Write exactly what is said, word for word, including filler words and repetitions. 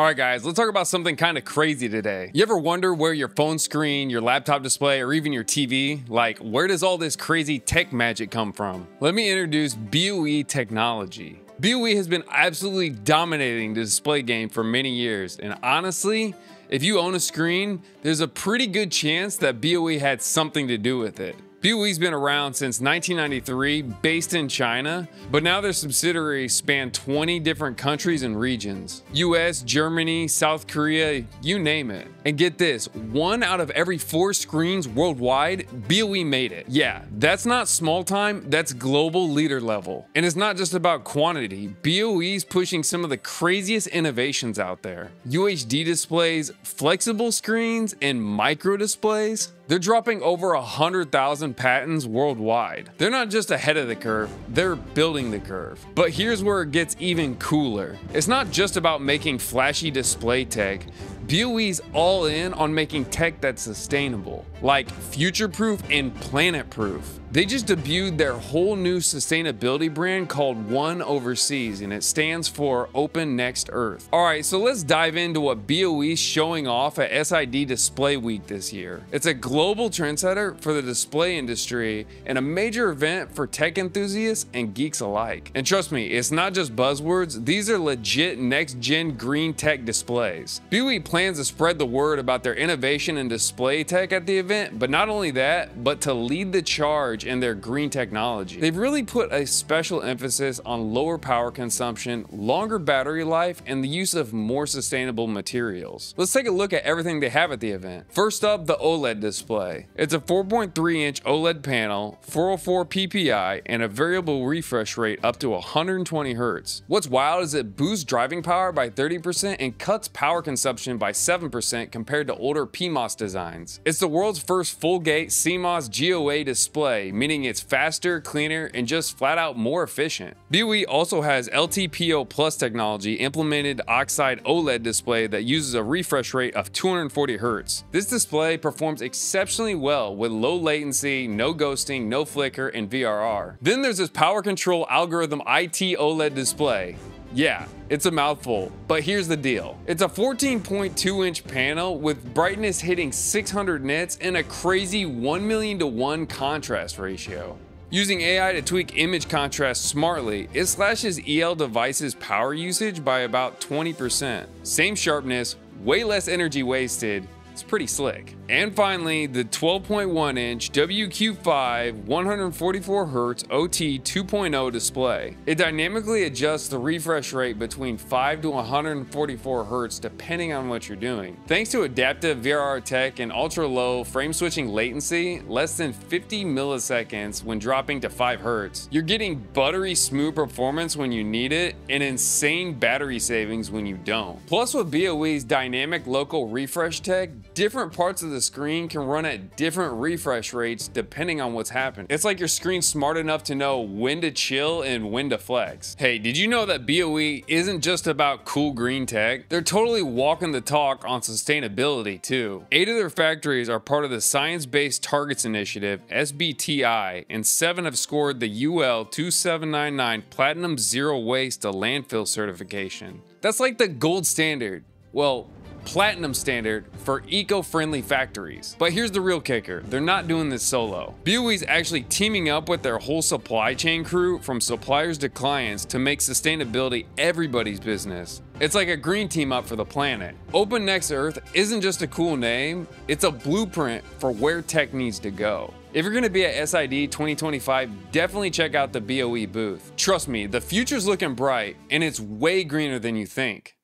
Alright guys, let's talk about something kind of crazy today. You ever wonder where your phone screen, your laptop display, or even your T V, like where does all this crazy tech magic come from? Let me introduce B O E Technology. B O E has been absolutely dominating the display game for many years, and honestly, if you own a screen, there's a pretty good chance that B O E had something to do with it. B O E's been around since nineteen ninety-three, based in China, but now their subsidiaries span twenty different countries and regions. U S, Germany, South Korea, you name it. And get this, one out of every four screens worldwide, B O E made it. Yeah, that's not small time, that's global leader level. And it's not just about quantity, B O E's pushing some of the craziest innovations out there. U H D displays, flexible screens, and micro displays. They're dropping over one hundred thousand patents worldwide. They're not just ahead of the curve, they're building the curve. But here's where it gets even cooler. It's not just about making flashy display tech. B O E's all in on making tech that's sustainable, like future-proof and planet-proof. They just debuted their whole new sustainability brand called One Overseas, and it stands for Open Next Earth. All right, so let's dive into what B O E's showing off at S I D Display Week this year. It's a global trendsetter for the display industry and a major event for tech enthusiasts and geeks alike. And trust me, it's not just buzzwords. These are legit next-gen green tech displays. B O E plans to spread the word about their innovation and display tech at the event, but not only that, but to lead the charge in their green technology. They've really put a special emphasis on lower power consumption, longer battery life, and the use of more sustainable materials. Let's take a look at everything they have at the event. First up, the OLED display. It's a four point three inch OLED panel, four oh four P P I, and a variable refresh rate up to one hundred twenty hertz. What's wild is it boosts driving power by thirty percent and cuts power consumption by seven percent compared to older P M O S designs. It's the world's first full-gate C M O S G O A display, meaning it's faster, cleaner, and just flat-out more efficient. B O E also has L T P O Plus technology implemented oxide OLED display that uses a refresh rate of two hundred forty hertz. This display performs exceptionally well with low latency, no ghosting, no flicker, and V R R. Then there's this power control algorithm I T OLED display. Yeah, it's a mouthful, but here's the deal. It's a fourteen point two inch panel with brightness hitting six hundred nits and a crazy one million to one contrast ratio. Using A I to tweak image contrast smartly, it slashes E L devices' power usage by about twenty percent. Same sharpness, way less energy wasted. It's pretty slick. And finally, the twelve point one inch W Q five one hundred forty-four hertz O T two point oh display. It dynamically adjusts the refresh rate between five to one hundred forty-four hertz depending on what you're doing. Thanks to adaptive V R R tech and ultra-low frame-switching latency, less than fifty milliseconds when dropping to five hertz, you're getting buttery smooth performance when you need it and insane battery savings when you don't. Plus, with B O E's dynamic local refresh tech, different parts of the screen can run at different refresh rates depending on what's happening. It's like your screen's smart enough to know when to chill and when to flex. Hey, did you know that B O E isn't just about cool green tech? They're totally walking the talk on sustainability too. Eight of their factories are part of the Science-Based Targets Initiative, S B T I, and seven have scored the U L two seven nine nine Platinum Zero Waste to Landfill certification. That's like the gold standard. Well, platinum standard for eco-friendly factories. But here's the real kicker, they're not doing this solo. B O E's actually teaming up with their whole supply chain crew from suppliers to clients to make sustainability everybody's business. It's like a green team up for the planet. Open Next Earth isn't just a cool name, it's a blueprint for where tech needs to go. If you're gonna be at S I D twenty twenty-five, definitely check out the B O E booth. Trust me, the future's looking bright and it's way greener than you think.